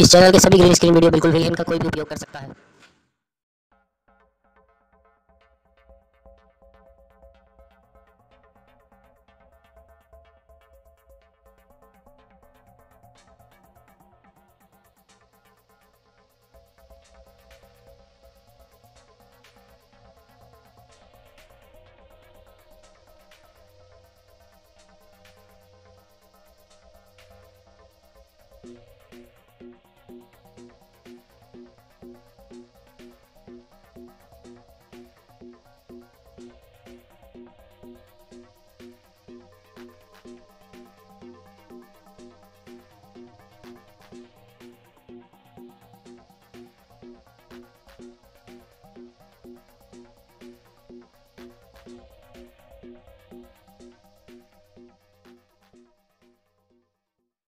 इस चैनल के सभी ग्रीन स्क्रीन वीडियो बिल्कुल फ्री है, इनका कोई भी उपयोग कर सकता है।